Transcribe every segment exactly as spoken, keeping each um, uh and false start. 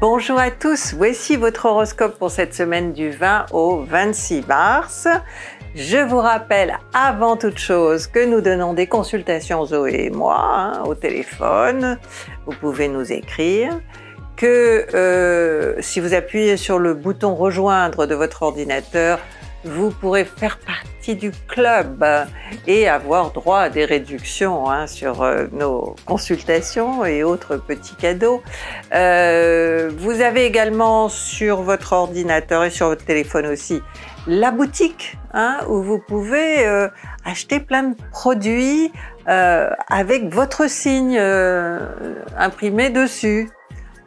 Bonjour à tous, voici votre horoscope pour cette semaine du vingt au vingt-six mars. Je vous rappelle avant toute chose que nous donnons des consultations, Zoé et moi, hein, au téléphone. Vous pouvez nous écrire. Que euh, si vous appuyez sur le bouton rejoindre de votre ordinateur, vous pourrez faire partie du club et avoir droit à des réductions hein, sur euh, nos consultations et autres petits cadeaux. Euh, vous avez également sur votre ordinateur et sur votre téléphone aussi la boutique hein, où vous pouvez euh, acheter plein de produits euh, avec votre signe euh, imprimé dessus.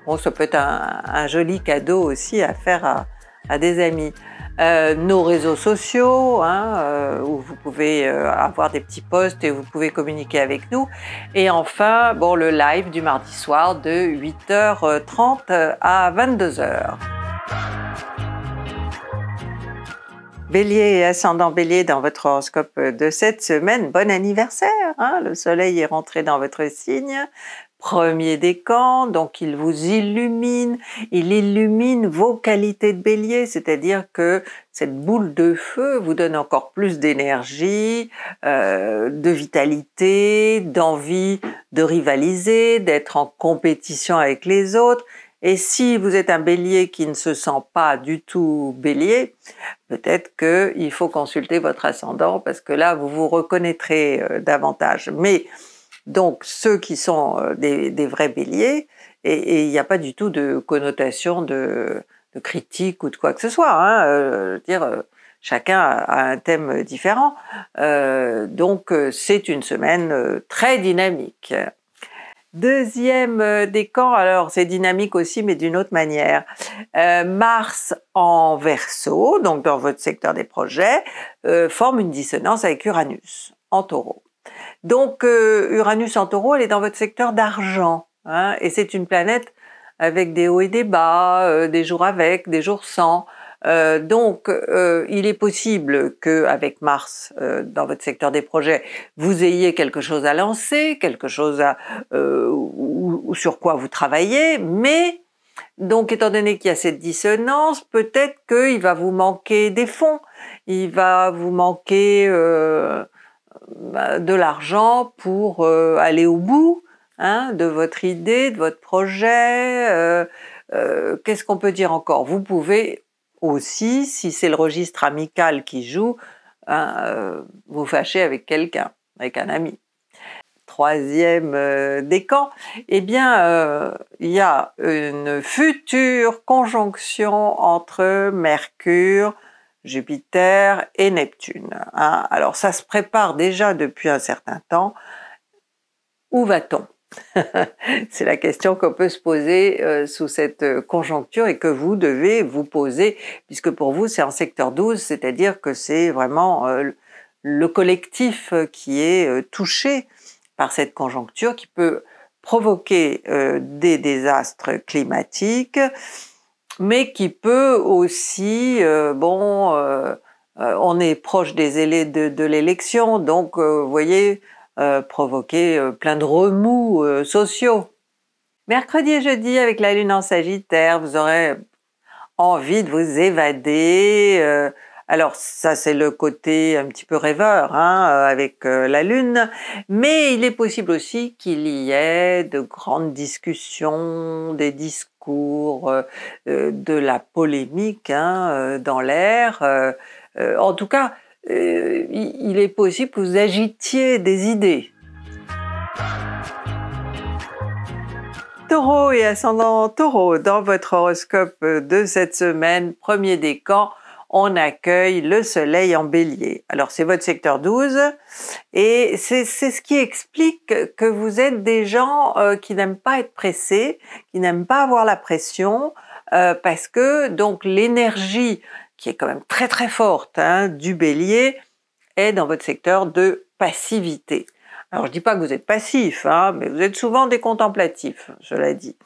Bon, ça peut être un, un joli cadeau aussi à faire à, à des amis. Euh, nos réseaux sociaux, hein, euh, où vous pouvez euh, avoir des petits posts et vous pouvez communiquer avec nous. Et enfin, bon, le live du mardi soir de huit heures trente à vingt-deux heures. Bélier et ascendant Bélier dans votre horoscope de cette semaine, bon anniversaire, hein, le soleil est rentré dans votre signe. Premier décan, donc il vous illumine, il illumine vos qualités de Bélier, c'est-à-dire que cette boule de feu vous donne encore plus d'énergie, euh, de vitalité, d'envie de rivaliser, d'être en compétition avec les autres. Et si vous êtes un Bélier qui ne se sent pas du tout Bélier, peut-être qu'il faut consulter votre ascendant parce que là vous vous reconnaîtrez euh, davantage. Mais donc, ceux qui sont des, des vrais béliers, et il n'y a pas du tout de connotation de, de critique ou de quoi que ce soit. Hein, euh, je veux dire, chacun a un thème différent. Euh, donc, c'est une semaine très dynamique. Deuxième décan, alors c'est dynamique aussi, mais d'une autre manière. Euh, Mars en Verseau, donc dans votre secteur des projets, euh, forme une dissonance avec Uranus en Taureau. Donc euh, Uranus en Taureau, elle est dans votre secteur d'argent, hein, et c'est une planète avec des hauts et des bas, euh, des jours avec, des jours sans. Euh, donc euh, il est possible qu'avec Mars euh, dans votre secteur des projets, vous ayez quelque chose à lancer, quelque chose à, euh, ou, ou sur quoi vous travaillez, mais donc étant donné qu'il y a cette dissonance, peut-être qu'il va vous manquer des fonds, il va vous manquer... Euh, de l'argent pour euh, aller au bout hein, de votre idée, de votre projet. Euh, euh, Qu'est-ce qu'on peut dire encore? Vous pouvez aussi, si c'est le registre amical qui joue, hein, euh, vous fâcher avec quelqu'un, avec un ami. Troisième euh, décan, eh bien, euh, il y a une future conjonction entre Mercure, Jupiter et Neptune. Hein. Alors ça se prépare déjà depuis un certain temps. Où va-t-on? C'est la question qu'on peut se poser euh, sous cette conjoncture et que vous devez vous poser, puisque pour vous c'est en secteur douze, c'est-à-dire que c'est vraiment euh, le collectif qui est euh, touché par cette conjoncture qui peut provoquer euh, des désastres climatiques, mais qui peut aussi, euh, bon, euh, euh, on est proche des de, de l'élection, donc euh, vous voyez, euh, provoquer euh, plein de remous euh, sociaux. Mercredi et jeudi, avec la lune en Sagittaire, vous aurez envie de vous évader. Euh, alors ça c'est le côté un petit peu rêveur hein, avec euh, la lune, mais il est possible aussi qu'il y ait de grandes discussions, des discours, de la polémique hein, dans l'air. En tout cas, il est possible que vous agitiez des idées. Taureau et ascendant Taureau, dans votre horoscope de cette semaine, premier décan, on accueille le soleil en Bélier. Alors c'est votre secteur douze et c'est ce qui explique que vous êtes des gens euh, qui n'aiment pas être pressés, qui n'aiment pas avoir la pression euh, parce que donc l'énergie qui est quand même très très forte hein, du Bélier est dans votre secteur de passivité. Alors je dis pas que vous êtes passif, hein, mais vous êtes souvent des contemplatifs, cela dit.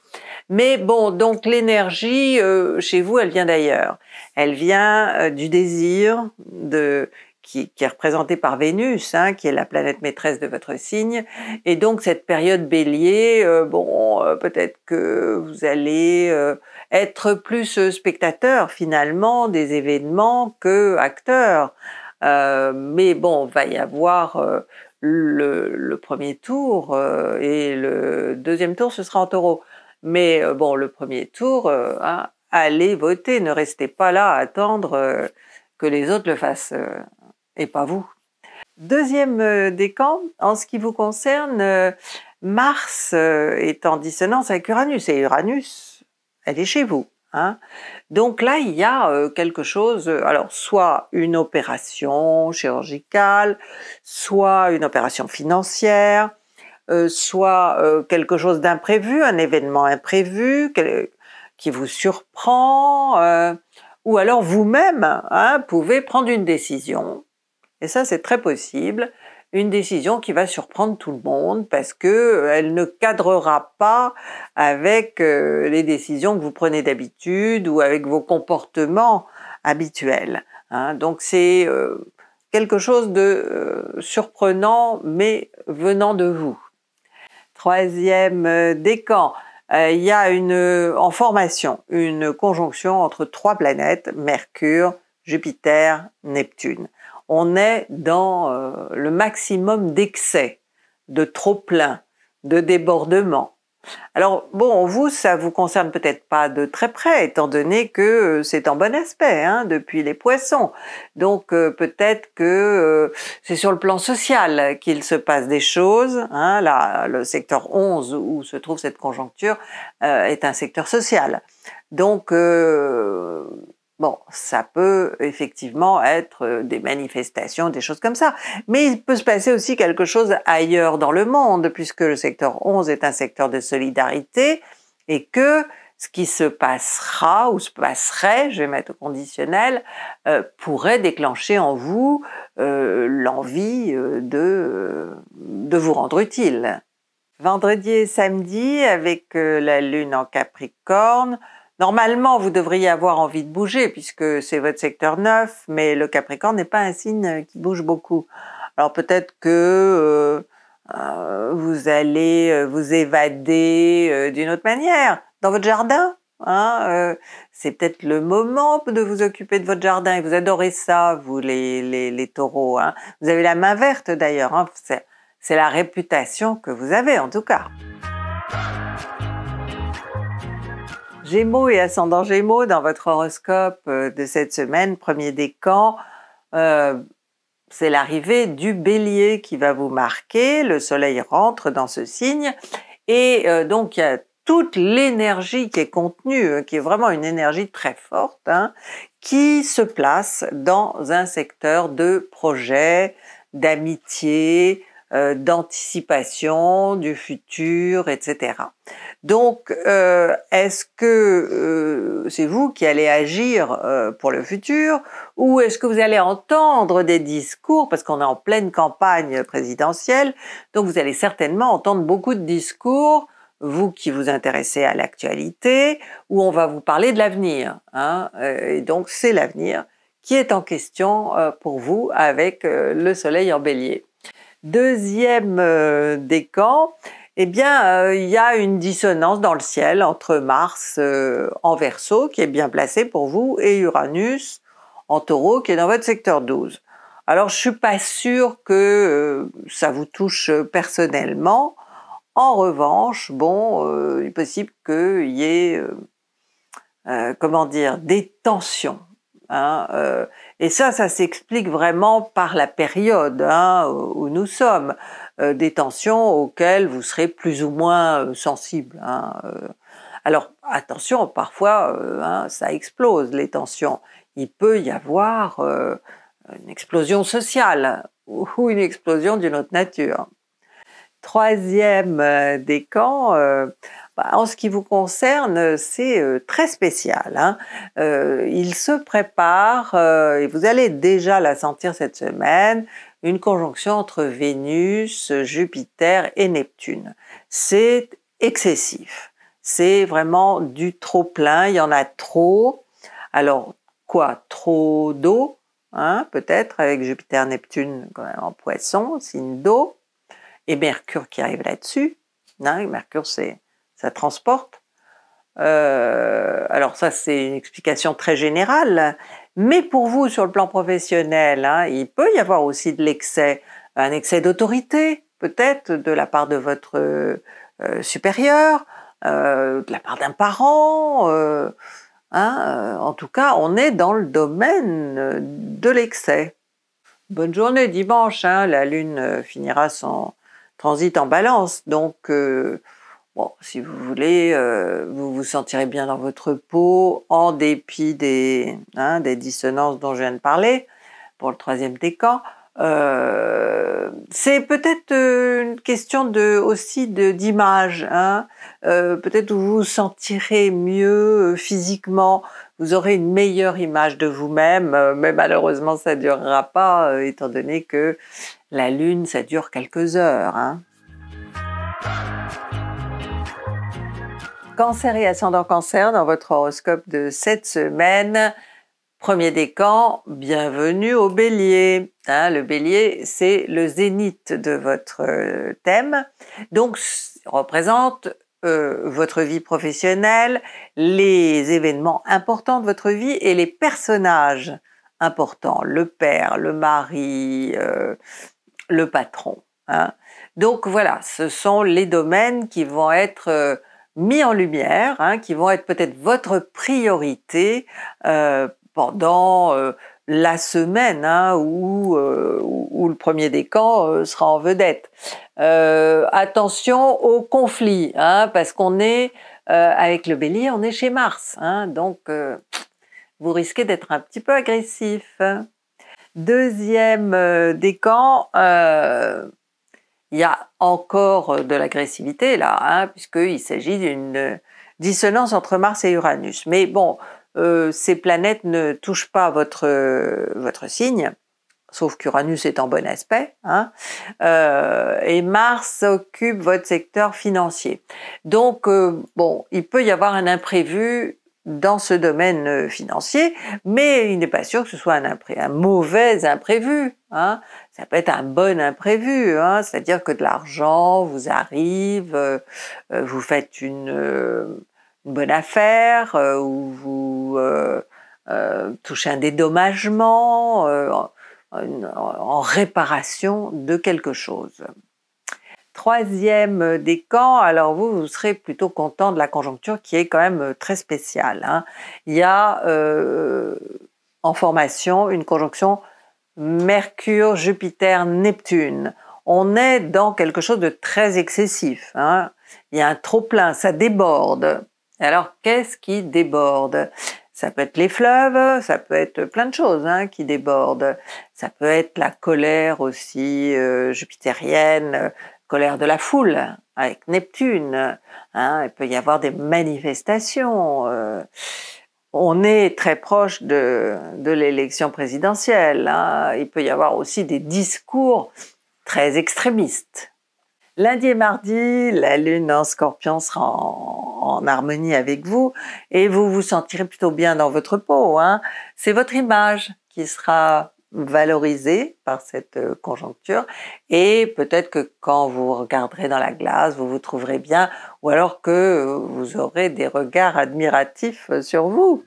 Mais bon, donc l'énergie euh, chez vous, elle vient d'ailleurs. Elle vient euh, du désir de, qui, qui est représentée par Vénus, hein, qui est la planète maîtresse de votre signe. Et donc cette période Bélier, euh, bon, euh, peut-être que vous allez euh, être plus spectateur finalement des événements que acteur. Euh, mais bon, va y avoir euh, le, le premier tour euh, et le deuxième tour, ce sera en Taureau. Mais euh, bon, le premier tour, euh, hein, allez voter, ne restez pas là à attendre euh, que les autres le fassent euh, et pas vous. Deuxième euh, décan, en ce qui vous concerne, euh, Mars euh, est en dissonance avec Uranus, et Uranus, elle est chez vous. Hein? Donc là, il y a euh, quelque chose, euh, alors soit une opération chirurgicale, soit une opération financière, euh, soit euh, quelque chose d'imprévu, un événement imprévu quel, qui vous surprend, euh, ou alors vous-même hein, pouvez prendre une décision, et ça c'est très possible, une décision qui va surprendre tout le monde parce qu'elle ne cadrera pas avec euh, les décisions que vous prenez d'habitude ou avec vos comportements habituels. Hein. Donc c'est euh, quelque chose de euh, surprenant mais venant de vous. Troisième décan, euh, il y a une, en formation une conjonction entre trois planètes, Mercure, Jupiter, Neptune. On est dans euh, le maximum d'excès, de trop-plein, de débordement. Alors bon, vous, ça vous concerne peut-être pas de très près, étant donné que euh, c'est en bon aspect, hein, depuis les Poissons. Donc euh, peut-être que euh, c'est sur le plan social qu'il se passe des choses. Hein, là, le secteur onze où se trouve cette conjoncture euh, est un secteur social. Donc... Euh, Bon, ça peut effectivement être des manifestations, des choses comme ça. Mais il peut se passer aussi quelque chose ailleurs dans le monde, puisque le secteur onze est un secteur de solidarité, et que ce qui se passera, ou se passerait, je vais mettre au conditionnel, euh, pourrait déclencher en vous euh, l'envie de, de vous rendre utile. Vendredi et samedi, avec la Lune en Capricorne, normalement, vous devriez avoir envie de bouger puisque c'est votre secteur neuf, mais le Capricorne n'est pas un signe qui bouge beaucoup. Alors peut-être que euh, euh, vous allez vous évader euh, d'une autre manière, dans votre jardin. Hein, euh, c'est peut-être le moment de vous occuper de votre jardin. Et vous adorez ça, vous les, les, les taureaux. Hein. Vous avez la main verte d'ailleurs, hein. C'est la réputation que vous avez en tout cas. Gémeaux et ascendant Gémeaux, dans votre horoscope de cette semaine, premier décan, euh, c'est l'arrivée du Bélier qui va vous marquer, le soleil rentre dans ce signe, et euh, donc il y a toute l'énergie qui est contenue, qui est vraiment une énergie très forte, hein, qui se place dans un secteur de projet, d'amitié, Euh, d'anticipation, du futur, et cetera. Donc, euh, est-ce que euh, c'est vous qui allez agir euh, pour le futur, ou est-ce que vous allez entendre des discours, parce qu'on est en pleine campagne présidentielle, donc vous allez certainement entendre beaucoup de discours, vous qui vous intéressez à l'actualité, où on va vous parler de l'avenir, hein, et donc c'est l'avenir qui est en question euh, pour vous avec euh, le soleil en Bélier. Deuxième euh, décan, eh bien, euh, il y a une dissonance dans le ciel entre Mars euh, en Verseau, qui est bien placé pour vous, et Uranus en Taureau, qui est dans votre secteur douze. Alors, je ne suis pas sûre que euh, ça vous touche personnellement. En revanche, bon, euh, il est possible qu'il y ait, euh, euh, comment dire, des tensions. Hein, euh, et ça, ça s'explique vraiment par la période hein, où, où nous sommes, euh, des tensions auxquelles vous serez plus ou moins sensible. Hein, euh. Alors attention, parfois euh, hein, ça explose les tensions. Il peut y avoir euh, une explosion sociale ou une explosion d'une autre nature. Troisième décan, euh, bah, en ce qui vous concerne, c'est euh, très spécial. Hein. Euh, il se prépare, euh, et vous allez déjà la sentir cette semaine, une conjonction entre Vénus, Jupiter et Neptune. C'est excessif, c'est vraiment du trop plein, il y en a trop. Alors quoi, trop d'eau hein, peut-être avec Jupiter, Neptune en poisson, signe d'eau, et Mercure qui arrive là-dessus. Hein, Mercure, c'est, ça transporte. Euh, alors ça, c'est une explication très générale, mais pour vous, sur le plan professionnel, hein, il peut y avoir aussi de l'excès, un excès d'autorité, peut-être, de la part de votre euh, euh, supérieur, euh, de la part d'un parent, euh, hein, euh, en tout cas, on est dans le domaine de l'excès. Bonne journée dimanche, hein, la Lune finira son transit en Balance, donc... Euh, Bon, si vous voulez, euh, vous vous sentirez bien dans votre peau, en dépit des, hein, des dissonances dont je viens de parler, pour le troisième décan. Euh, c'est peut-être une question de, aussi de, d'image. Hein. Euh, peut-être vous vous sentirez mieux physiquement, vous aurez une meilleure image de vous-même, mais malheureusement ça ne durera pas, euh, étant donné que la Lune, ça dure quelques heures. Hein. Cancer et ascendant Cancer dans votre horoscope de cette semaine. Premier décan, bienvenue au Bélier. Hein, le Bélier, c'est le zénith de votre thème, donc représente euh, votre vie professionnelle, les événements importants de votre vie et les personnages importants, le père, le mari, euh, le patron. Hein. Donc voilà, ce sont les domaines qui vont être... Euh, mis en lumière, hein, qui vont être peut-être votre priorité euh, pendant euh, la semaine, hein, où, euh, où, où le premier décan euh, sera en vedette. Euh, attention aux conflits, hein, parce qu'on est, euh, avec le Bélier, on est chez Mars, hein, donc euh, vous risquez d'être un petit peu agressif. Deuxième euh, décan, euh, il y a encore de l'agressivité là, hein, puisqu'il s'agit d'une dissonance entre Mars et Uranus. Mais bon, euh, ces planètes ne touchent pas votre, votre signe, sauf qu'Uranus est en bon aspect, hein, euh, et Mars occupe votre secteur financier. Donc, euh, bon, il peut y avoir un imprévu dans ce domaine financier, mais il n'est pas sûr que ce soit un, impré un mauvais imprévu. Hein. Ça peut être un bon imprévu, hein, c'est-à-dire que de l'argent vous arrive, euh, vous faites une, euh, une bonne affaire, euh, ou vous euh, euh, touchez un dédommagement, euh, en, en réparation de quelque chose. Troisième décan, alors vous, vous serez plutôt content de la conjoncture qui est quand même très spéciale. Hein. Il y a euh, en formation une conjonction Mercure, Jupiter, Neptune. On est dans quelque chose de très excessif. Hein. Il y a un trop-plein, ça déborde. Alors qu'est-ce qui déborde? Ça peut être les fleuves, ça peut être plein de choses, hein, qui débordent. Ça peut être la colère aussi euh, jupitérienne, colère de la foule avec Neptune, hein, il peut y avoir des manifestations. Euh, on est très proche de, de l'élection présidentielle, hein, il peut y avoir aussi des discours très extrémistes. Lundi et mardi, la Lune en Scorpion sera en, en harmonie avec vous et vous vous sentirez plutôt bien dans votre peau. Hein. C'est votre image qui sera valorisé par cette conjoncture et peut-être que quand vous regarderez dans la glace, vous vous trouverez bien ou alors que vous aurez des regards admiratifs sur vous.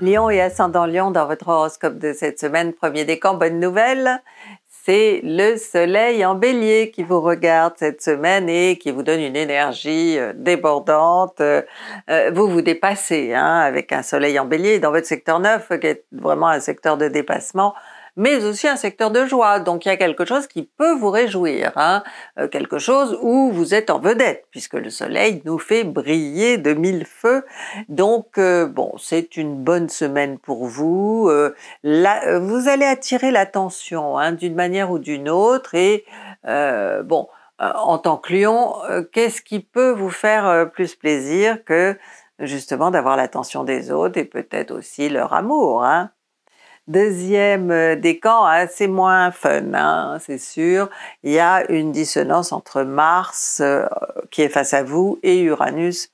Lion et ascendant Lion dans votre horoscope de cette semaine, premier décan, bonne nouvelle, c'est le soleil en Bélier qui vous regarde cette semaine et qui vous donne une énergie débordante. Vous vous dépassez, hein, avec un soleil en Bélier dans votre secteur neuf qui est vraiment un secteur de dépassement, mais aussi un secteur de joie. Donc il y a quelque chose qui peut vous réjouir, hein, quelque chose où vous êtes en vedette puisque le soleil nous fait briller de mille feux. Donc euh, bon, c'est une bonne semaine pour vous. Euh, là, vous allez attirer l'attention, hein, d'une manière ou d'une autre et euh, bon, euh, en tant que Lion, euh, qu'est-ce qui peut vous faire euh, plus plaisir que justement d'avoir l'attention des autres et peut-être aussi leur amour, hein. Deuxième décan, hein, c'est moins fun, hein, c'est sûr. Il y a une dissonance entre Mars, euh, qui est face à vous, et Uranus,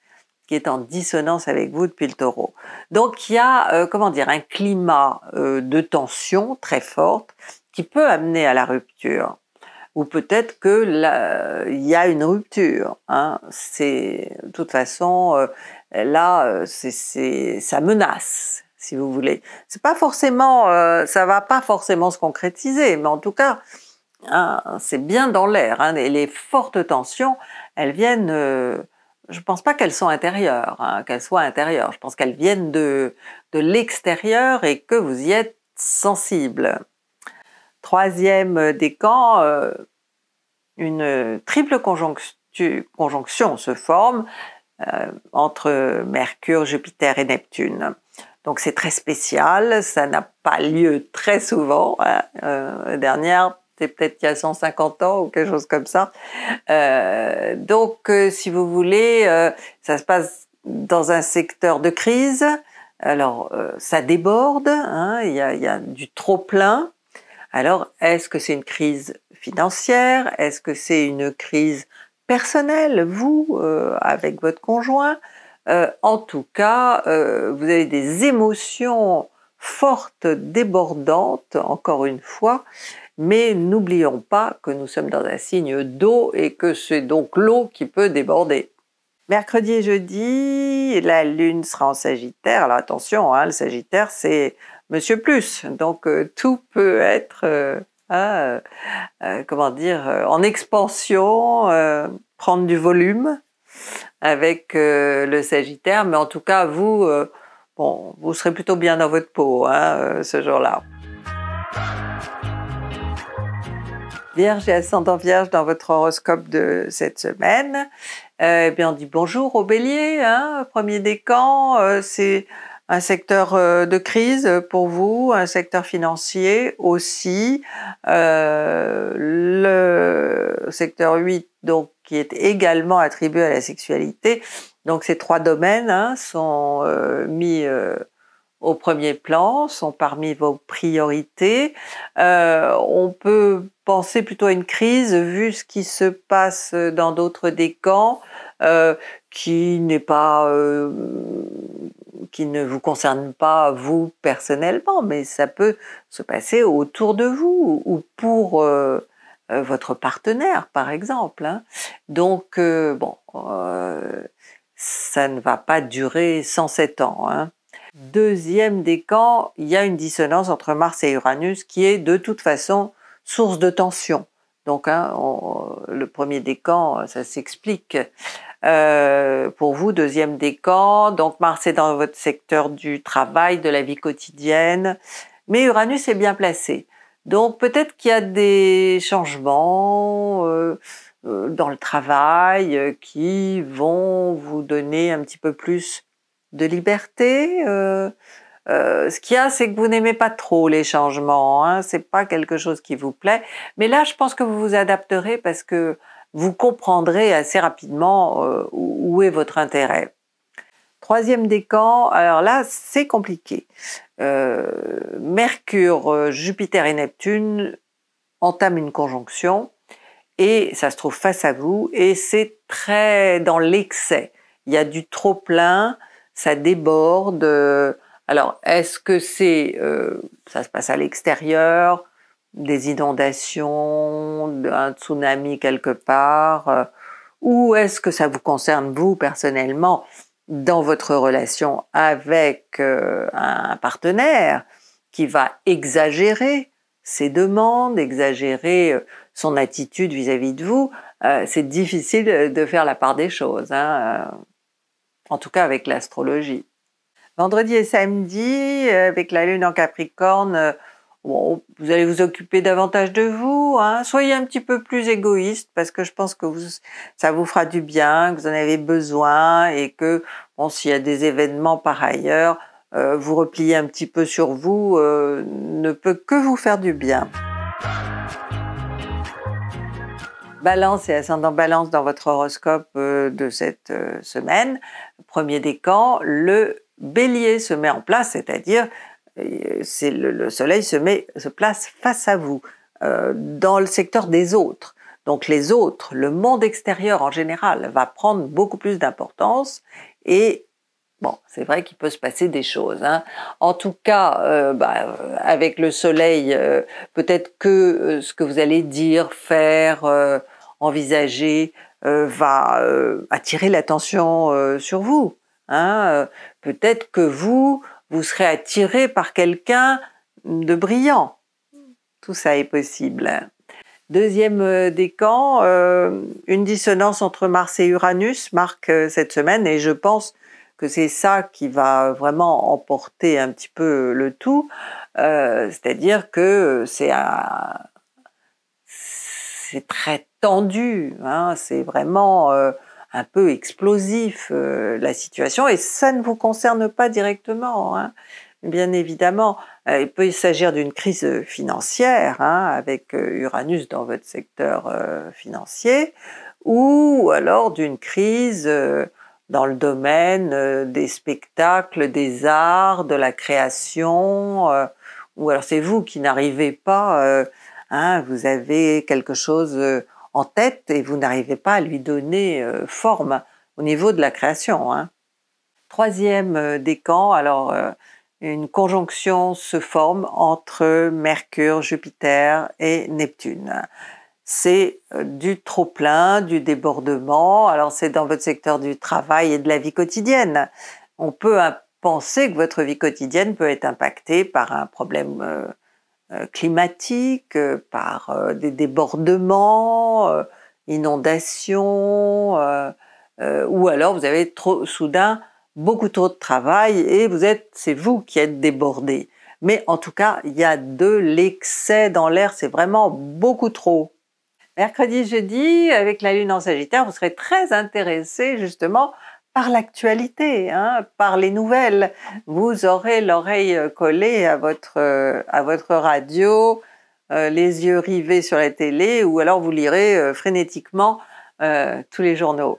qui est en dissonance avec vous depuis le taureau. Donc il y a euh, comment dire, un climat euh, de tension très forte qui peut amener à la rupture. Ou peut-être qu'il y a une rupture. Hein. De toute façon, euh, là, c'est, c'est, ça menace, si vous voulez. C'est pas forcément, euh, ça va pas forcément se concrétiser, mais en tout cas, hein, c'est bien dans l'air. Hein. Et les fortes tensions, elles viennent... Euh, je ne pense pas qu'elles sont intérieures, hein, qu'elles soient intérieures. Je pense qu'elles viennent de, de l'extérieur et que vous y êtes sensible. Troisième décan, euh, une triple conjonction se forme euh, entre Mercure, Jupiter et Neptune. Donc c'est très spécial, ça n'a pas lieu très souvent. Hein, euh, dernière, c'est peut-être il y a cent cinquante ans ou quelque chose comme ça. Euh, donc, euh, si vous voulez, euh, ça se passe dans un secteur de crise. Alors, euh, ça déborde, hein, il y a, il y a du trop-plein. Alors, est-ce que c'est une crise financière? Est-ce que c'est une crise personnelle, vous, euh, avec votre conjoint? euh, En tout cas, euh, vous avez des émotions fortes, débordantes, encore une fois. Mais n'oublions pas que nous sommes dans un signe d'eau et que c'est donc l'eau qui peut déborder. Mercredi et jeudi, la Lune sera en Sagittaire. Alors attention, hein, le Sagittaire, c'est Monsieur Plus. Donc euh, tout peut être, euh, euh, euh, comment dire, euh, en expansion, euh, prendre du volume avec euh, le Sagittaire. Mais en tout cas, vous, euh, bon, vous serez plutôt bien dans votre peau hein, euh, ce jour-là. Vierge et ascendant Vierge dans votre horoscope de cette semaine, euh, bien on dit bonjour au Bélier, hein, premier décan, euh, c'est un secteur euh, de crise pour vous, un secteur financier aussi, euh, le secteur huit donc, qui est également attribué à la sexualité, donc ces trois domaines hein, sont euh, mis... Euh, au premier plan, sont parmi vos priorités. Euh, on peut penser plutôt à une crise, vu ce qui se passe dans d'autres décans, euh, qui n'est pas, euh, qui ne vous concerne pas vous personnellement, mais ça peut se passer autour de vous ou pour euh, votre partenaire, par exemple. Hein. Donc, euh, bon, euh, ça ne va pas durer cent sept ans. Hein. Deuxième décan, il y a une dissonance entre Mars et Uranus qui est de toute façon source de tension. Donc hein, on, le premier décan, ça s'explique. Euh, pour vous, deuxième décan, donc Mars est dans votre secteur du travail, de la vie quotidienne, mais Uranus est bien placé. Donc peut-être qu'il y a des changements euh, dans le travail qui vont vous donner un petit peu plus de liberté. Euh, euh, ce qu'il y a, c'est que vous n'aimez pas trop les changements, hein, c'est pas quelque chose qui vous plaît, mais là je pense que vous vous adapterez parce que vous comprendrez assez rapidement euh, où est votre intérêt. Troisième décan, alors là c'est compliqué. Euh, Mercure, Jupiter et Neptune entament une conjonction et ça se trouve face à vous et c'est très dans l'excès, il y a du trop plein, ça déborde. Alors, est-ce que c'est, euh, ça se passe à l'extérieur, des inondations, un tsunami quelque part, euh, ou est-ce que ça vous concerne, vous, personnellement, dans votre relation avec euh, un partenaire qui va exagérer ses demandes, exagérer son attitude vis-à-vis de vous? euh, C'est difficile de faire la part des choses, hein. En tout cas avec l'astrologie. Vendredi et samedi, avec la Lune en Capricorne, bon, vous allez vous occuper davantage de vous, hein. Soyez un petit peu plus égoïste, parce que je pense que vous, ça vous fera du bien, que vous en avez besoin, et que bon, s'il y a des événements par ailleurs, euh, vous replier un petit peu sur vous euh, ne peut que vous faire du bien. Balance et ascendant Balance dans votre horoscope de cette semaine. Premier décan, le Bélier se met en place, c'est-à-dire c'est le, le Soleil se met, se place face à vous, euh, dans le secteur des autres. Donc les autres, le monde extérieur en général, va prendre beaucoup plus d'importance et bon, c'est vrai qu'il peut se passer des choses. Hein. En tout cas, euh, bah, avec le soleil, euh, peut-être que euh, ce que vous allez dire, faire, euh, envisager, euh, va euh, attirer l'attention euh, sur vous. Hein. Euh, peut-être que vous, vous serez attiré par quelqu'un de brillant. Tout ça est possible. Deuxième décan, euh, une dissonance entre Mars et Uranus marque euh, cette semaine, et je pense que c'est ça qui va vraiment emporter un petit peu le tout, euh, c'est-à-dire que c'est c'est très tendu, hein, c'est vraiment euh, un peu explosif euh, la situation, et ça ne vous concerne pas directement, hein, bien évidemment. Il peut s'agir d'une crise financière, hein, avec Uranus dans votre secteur euh, financier, ou alors d'une crise euh, dans le domaine des spectacles, des arts, de la création, euh, ou alors c'est vous qui n'arrivez pas, euh, hein, vous avez quelque chose en tête et vous n'arrivez pas à lui donner euh, forme au niveau de la création. Hein. Troisième décan, alors euh, une conjonction se forme entre Mercure, Jupiter et Neptune. C'est du trop-plein, du débordement, alors c'est dans votre secteur du travail et de la vie quotidienne. On peut penser que votre vie quotidienne peut être impactée par un problème euh, climatique, par euh, des débordements, euh, inondations, euh, euh, ou alors vous avez trop, soudain beaucoup trop de travail et vous êtes, c'est vous qui êtes débordé. Mais en tout cas, il y a de l'excès dans l'air, c'est vraiment beaucoup trop. Mercredi, jeudi, avec la Lune en Sagittaire, vous serez très intéressé justement par l'actualité, hein, par les nouvelles. Vous aurez l'oreille collée à votre, à votre radio, euh, les yeux rivés sur la télé, ou alors vous lirez euh, frénétiquement euh, tous les journaux.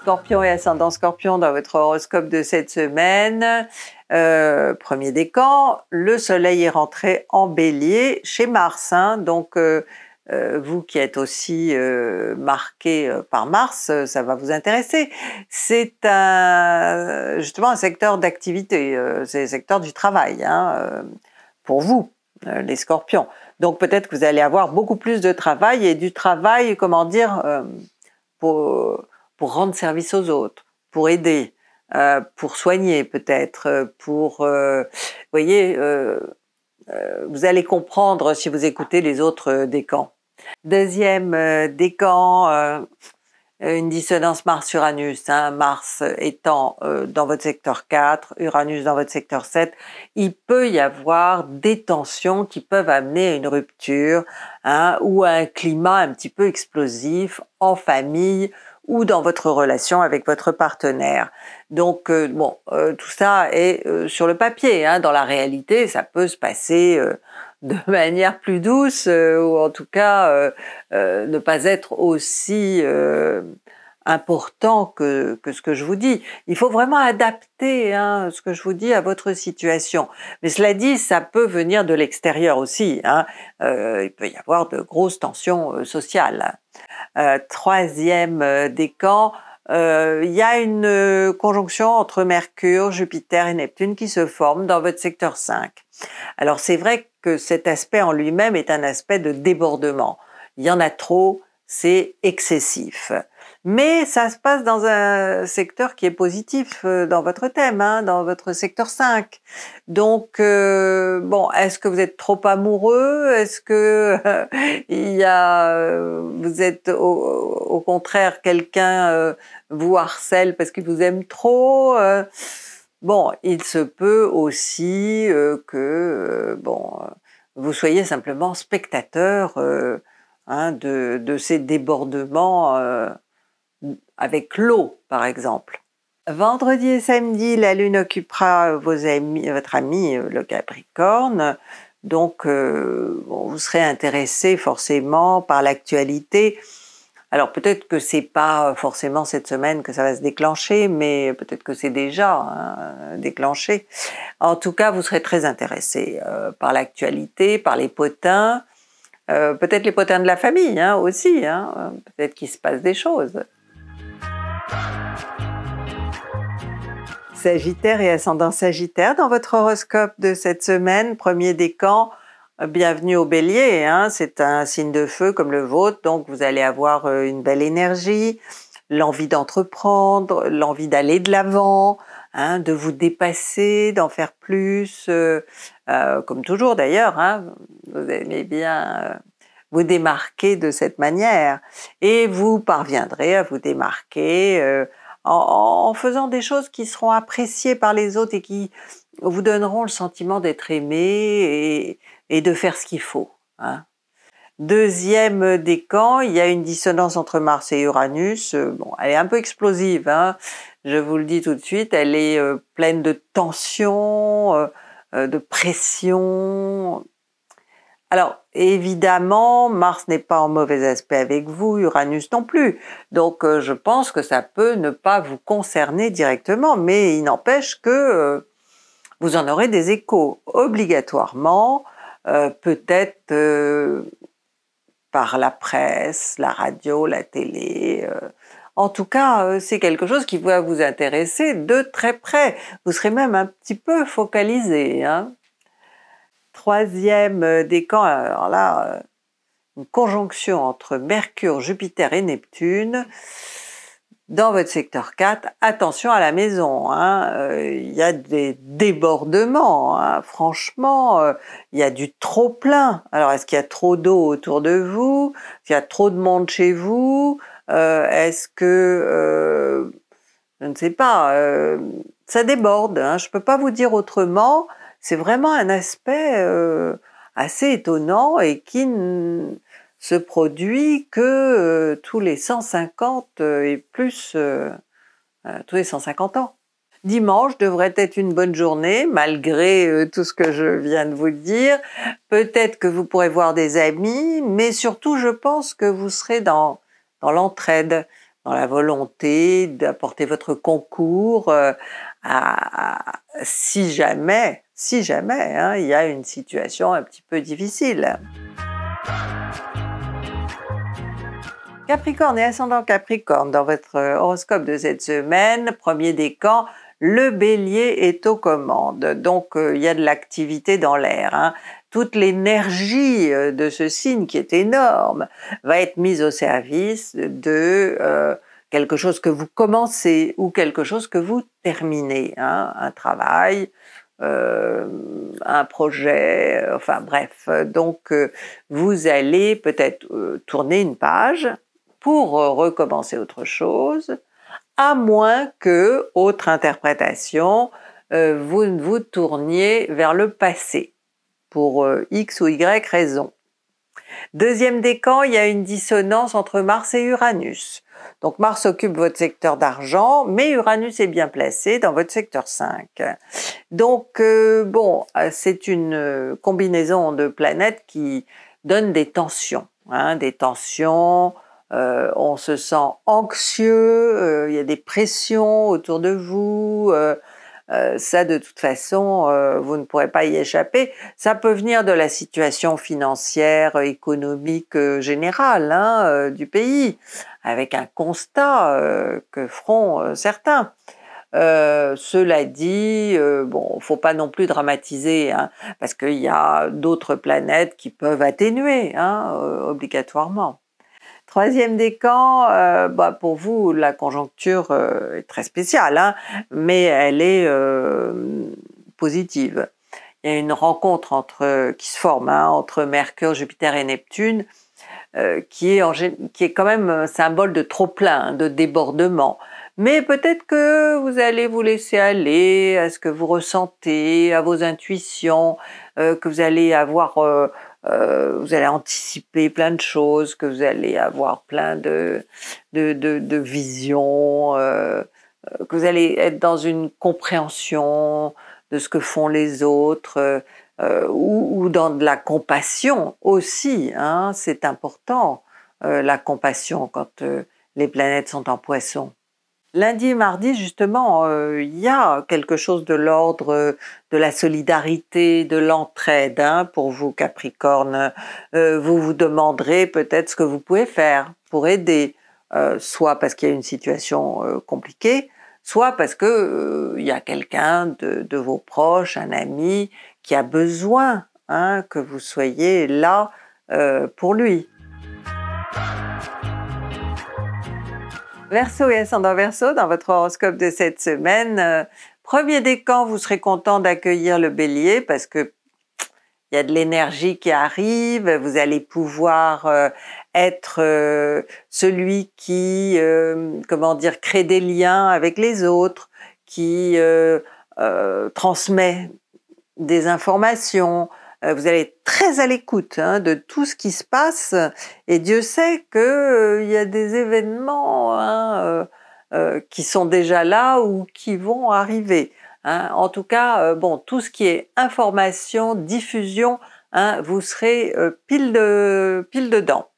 Scorpion et ascendant Scorpion dans votre horoscope de cette semaine. Euh, premier décan, le soleil est rentré en bélier chez Mars, hein, donc euh, euh, vous qui êtes aussi euh, marqué euh, par Mars, euh, ça va vous intéresser. C'est un, justement un secteur d'activité, euh, c'est le secteur du travail, hein, euh, pour vous, euh, les Scorpions. Donc peut-être que vous allez avoir beaucoup plus de travail, et du travail, comment dire, euh, pour... pour rendre service aux autres, pour aider, euh, pour soigner peut-être, pour... Euh, vous voyez, euh, euh, vous allez comprendre si vous écoutez les autres décans. Deuxième euh, décan, euh, une dissonance Mars-Uranus, hein, Mars étant euh, dans votre secteur quatre, Uranus dans votre secteur sept, il peut y avoir des tensions qui peuvent amener à une rupture, hein, ou à un climat un petit peu explosif en famille, ou dans votre relation avec votre partenaire. Donc, euh, bon, euh, tout ça est euh, sur le papier. Hein. Dans la réalité, ça peut se passer euh, de manière plus douce, euh, ou en tout cas, euh, euh, ne pas être aussi euh, important que, que ce que je vous dis. Il faut vraiment adapter, hein, ce que je vous dis à votre situation. Mais cela dit, ça peut venir de l'extérieur aussi. Hein. Euh, il peut y avoir de grosses tensions euh, sociales. Euh, troisième décan, euh, il y a une euh, conjonction entre Mercure, Jupiter et Neptune qui se forme dans votre secteur cinq. Alors c'est vrai que cet aspect en lui-même est un aspect de débordement. Il y en a trop, c'est excessif. Mais ça se passe dans un secteur qui est positif euh, dans votre thème, hein, dans votre secteur cinq. Donc, euh, bon, est-ce que vous êtes trop amoureux? Est-ce que euh, il y a, euh, vous êtes au, au contraire quelqu'un euh, vous harcèle parce qu'il vous aime trop? euh, Bon, il se peut aussi euh, que, euh, bon, vous soyez simplement spectateur euh, hein, de, de ces débordements euh, avec l'eau, par exemple. Vendredi et samedi, la Lune occupera vos amis, votre ami le Capricorne, donc euh, bon, vous serez intéressé forcément par l'actualité. Alors peut-être que c'est pas forcément cette semaine que ça va se déclencher, mais peut-être que c'est déjà, hein, déclenché. En tout cas, vous serez très intéressé euh, par l'actualité, par les potins, euh, peut-être les potins de la famille, hein, aussi, hein, peut-être qu'il se passe des choses. Sagittaire et ascendant Sagittaire, dans votre horoscope de cette semaine, premier décan, bienvenue au Bélier, hein, c'est un signe de feu comme le vôtre, donc vous allez avoir une belle énergie, l'envie d'entreprendre, l'envie d'aller de l'avant, hein, de vous dépasser, d'en faire plus, euh, euh, comme toujours d'ailleurs, hein, vous aimez bien euh, vous démarquer de cette manière, et vous parviendrez à vous démarquer euh, En, en faisant des choses qui seront appréciées par les autres et qui vous donneront le sentiment d'être aimé et, et de faire ce qu'il faut. Hein. Deuxième décan, il y a une dissonance entre Mars et Uranus. Bon, elle est un peu explosive, hein. Je vous le dis tout de suite, elle est euh, pleine de tension, euh, de pression. Alors, évidemment, Mars n'est pas en mauvais aspect avec vous, Uranus non plus. Donc, euh, je pense que ça peut ne pas vous concerner directement, mais il n'empêche que euh, vous en aurez des échos, obligatoirement, euh, peut-être euh, par la presse, la radio, la télé. Euh. En tout cas, euh, c'est quelque chose qui va vous intéresser de très près. Vous serez même un petit peu focalisé, hein. Troisième décan, alors là, une conjonction entre Mercure, Jupiter et Neptune. Dans votre secteur quatre, attention à la maison, hein, euh, il y a des débordements, hein, franchement, euh, il y a du trop plein. Alors, est-ce qu'il y a trop d'eau autour de vous? Est-ce qu'il y a trop de monde chez vous? euh, Est-ce que... Euh, je ne sais pas, euh, ça déborde, hein, je ne peux pas vous dire autrement. C'est vraiment un aspect euh, assez étonnant et qui ne se produit que euh, tous les cent cinquante et plus, euh, euh, tous les cent cinquante ans. Dimanche devrait être une bonne journée, malgré euh, tout ce que je viens de vous dire. Peut-être que vous pourrez voir des amis, mais surtout je pense que vous serez dans, dans l'entraide, dans la volonté d'apporter votre concours euh, à, à, si jamais... si jamais, hein, il y a une situation un petit peu difficile. Capricorne et ascendant Capricorne, dans votre horoscope de cette semaine, premier décan, le Bélier est aux commandes, donc euh, il y a de l'activité dans l'air, hein. Toute l'énergie de ce signe qui est énorme va être mise au service de... Euh, quelque chose que vous commencez ou quelque chose que vous terminez, hein, un travail, Euh, un projet, enfin bref, donc euh, vous allez peut-être euh, tourner une page pour euh, recommencer autre chose, à moins que, autre interprétation, euh, vous ne vous tourniez vers le passé, pour euh, X ou Y raison. Deuxième décan, il y a une dissonance entre Mars et Uranus. Donc Mars occupe votre secteur d'argent, mais Uranus est bien placé dans votre secteur cinq. Donc euh, bon, c'est une combinaison de planètes qui donne des tensions, hein, des tensions, euh, on se sent anxieux, euh, il y a des pressions autour de vous, euh, Euh, ça de toute façon euh, vous ne pourrez pas y échapper, ça peut venir de la situation financière, économique euh, générale, hein, euh, du pays, avec un constat euh, que feront euh, certains. Euh, cela dit, euh, bon, faut pas non plus dramatiser, hein, parce qu'il y a d'autres planètes qui peuvent atténuer, hein, euh, obligatoirement. Troisième décan, euh, bah pour vous, la conjoncture euh, est très spéciale, hein, mais elle est euh, positive. Il y a une rencontre entre, qui se forme, hein, entre Mercure, Jupiter et Neptune, euh, qui, est en, qui est quand même un symbole de trop-plein, de débordement. Mais peut-être que vous allez vous laisser aller à ce que vous ressentez, à vos intuitions, euh, que vous allez avoir... Euh, Euh, vous allez anticiper plein de choses, que vous allez avoir plein de, de, de, de visions, euh, que vous allez être dans une compréhension de ce que font les autres, euh, ou, ou dans de la compassion aussi, hein, c'est important, euh, la compassion quand euh, les planètes sont en poisson. Lundi et mardi, justement, euh, il y a quelque chose de l'ordre de la solidarité, de l'entraide, hein, pour vous, Capricorne. Euh, vous vous demanderez peut-être ce que vous pouvez faire pour aider. euh, soit parce qu'il y a une situation euh, compliquée, soit parce que euh, il y a quelqu'un de, de vos proches, un ami, qui a besoin hein, que vous soyez là euh, pour lui. Verseau et ascendant Verseau, dans votre horoscope de cette semaine, euh, premier décan, vous serez content d'accueillir le Bélier parce que il y a de l'énergie qui arrive, vous allez pouvoir euh, être euh, celui qui, euh, comment dire, crée des liens avec les autres, qui euh, euh, transmet des informations. Euh, vous allez être très à l'écoute hein, de tout ce qui se passe, et Dieu sait qu'il euh, y a des événements hein, euh, euh, qui sont déjà là ou qui vont arriver. Hein, en tout cas, euh, bon, tout ce qui est information, diffusion, hein, vous serez euh, pile, de, pile dedans.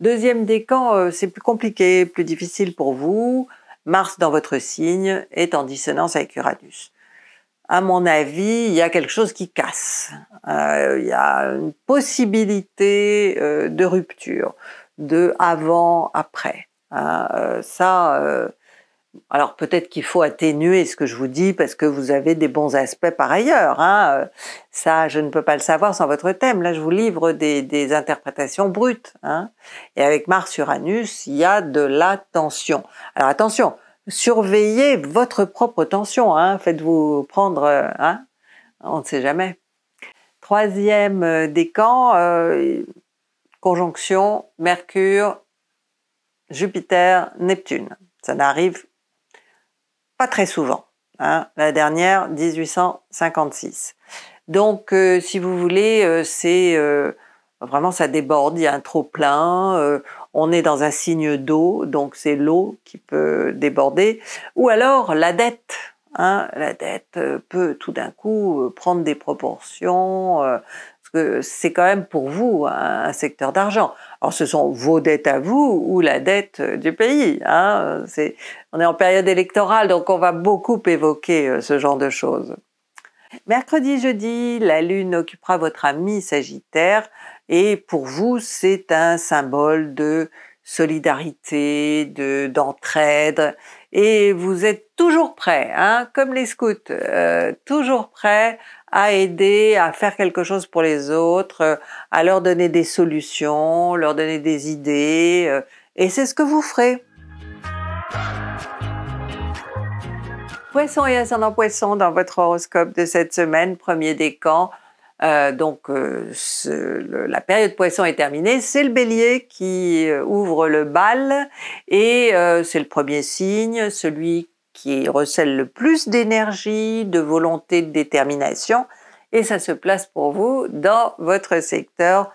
Deuxième décan, euh, c'est plus compliqué, plus difficile pour vous. Mars dans votre signe est en dissonance avec Uranus. À mon avis, il y a quelque chose qui casse. Euh, il y a une possibilité euh, de rupture, de avant, après. Hein, euh, ça... Euh, Alors peut-être qu'il faut atténuer ce que je vous dis parce que vous avez des bons aspects par ailleurs. Hein. Ça, je ne peux pas le savoir sans votre thème. Là, je vous livre des, des interprétations brutes. Hein. Et avec Mars-Uranus, il y a de la tension. Alors attention, surveillez votre propre tension. Hein. Faites-vous prendre... Hein. On ne sait jamais. Troisième décan, euh, conjonction Mercure, Jupiter, Neptune. Ça n'arrive pas très souvent, hein, la dernière mille huit cent cinquante-six. Donc euh, si vous voulez, euh, c'est euh, vraiment ça déborde, il y a un trop-plein, euh, on est dans un signe d'eau, donc c'est l'eau qui peut déborder, ou alors la dette, hein, la dette peut tout d'un coup prendre des proportions, euh, parce que c'est quand même pour vous hein, un secteur d'argent. Alors ce sont vos dettes à vous ou la dette du pays. Hein. C'est, on est en période électorale, donc on va beaucoup évoquer ce genre de choses. Mercredi, jeudi, la Lune occupera votre ami Sagittaire et pour vous, c'est un symbole de solidarité, de, d'entraide et vous êtes toujours prêt, hein, comme les scouts, euh, toujours prêt à aider, à faire quelque chose pour les autres, à leur donner des solutions, leur donner des idées, et c'est ce que vous ferez. Poissons et ascendant Poissons dans votre horoscope de cette semaine, premier décan. Euh, donc euh, ce, le, la période Poisson est terminée, c'est le Bélier qui euh, ouvre le bal, et euh, c'est le premier signe, celui qui recèle le plus d'énergie, de volonté, de détermination, et ça se place pour vous dans votre secteur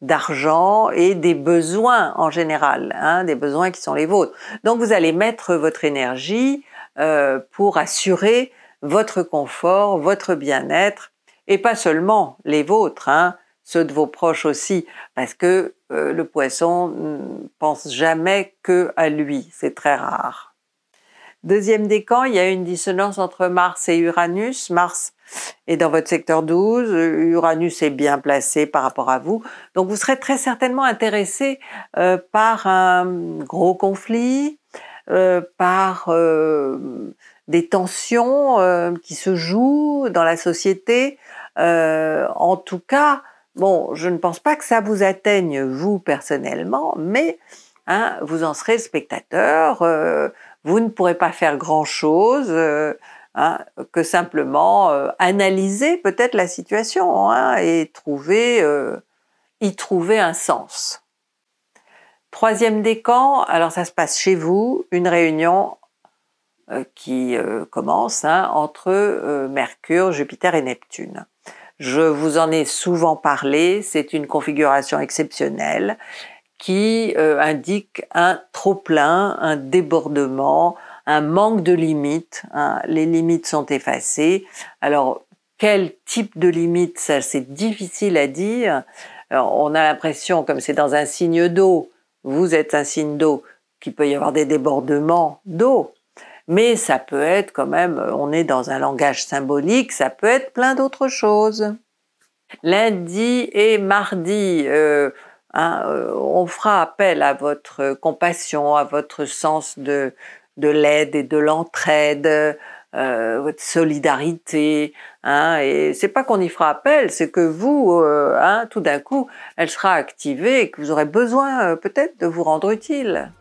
d'argent et des besoins en général, hein, des besoins qui sont les vôtres. Donc vous allez mettre votre énergie euh, pour assurer votre confort, votre bien-être, et pas seulement les vôtres, hein, ceux de vos proches aussi, parce que euh, le Poisson ne pense jamais que à lui, c'est très rare. Deuxième décan, il y a une dissonance entre Mars et Uranus. Mars est dans votre secteur douze, Uranus est bien placé par rapport à vous. Donc vous serez très certainement intéressé euh, par un gros conflit, euh, par euh, des tensions euh, qui se jouent dans la société. Euh, en tout cas, bon, je ne pense pas que ça vous atteigne vous personnellement, mais hein, vous en serez spectateur. Euh, Vous ne pourrez pas faire grand-chose euh, hein, que simplement euh, analyser peut-être la situation hein, et trouver, euh, y trouver un sens. Troisième décan, alors ça se passe chez vous, une réunion euh, qui euh, commence hein, entre euh, Mercure, Jupiter et Neptune. Je vous en ai souvent parlé, c'est une configuration exceptionnelle qui euh, indique un trop-plein, un débordement, un manque de limites. Hein. Les limites sont effacées. Alors, quel type de limite? Ça, c'est difficile à dire. Alors, on a l'impression, comme c'est dans un signe d'eau, vous êtes un signe d'eau, qu'il peut y avoir des débordements d'eau. Mais ça peut être quand même, on est dans un langage symbolique, ça peut être plein d'autres choses. Lundi et mardi... Euh, hein, euh, on fera appel à votre compassion, à votre sens de, de l'aide et de l'entraide, euh, votre solidarité, hein, et c'est pas qu'on y fera appel, c'est que vous, euh, hein, tout d'un coup, elle sera activée et que vous aurez besoin euh, peut-être de vous rendre utile.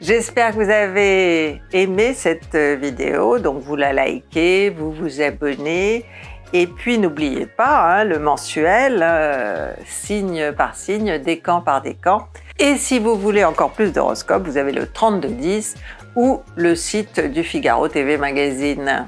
J'espère que vous avez aimé cette vidéo, donc vous la likez, vous vous abonnez, et puis n'oubliez pas hein, le mensuel, euh, signe par signe, décan par décan. Et si vous voulez encore plus d'horoscopes, vous avez le trente-deux dix ou le site du Figaro T V Magazine.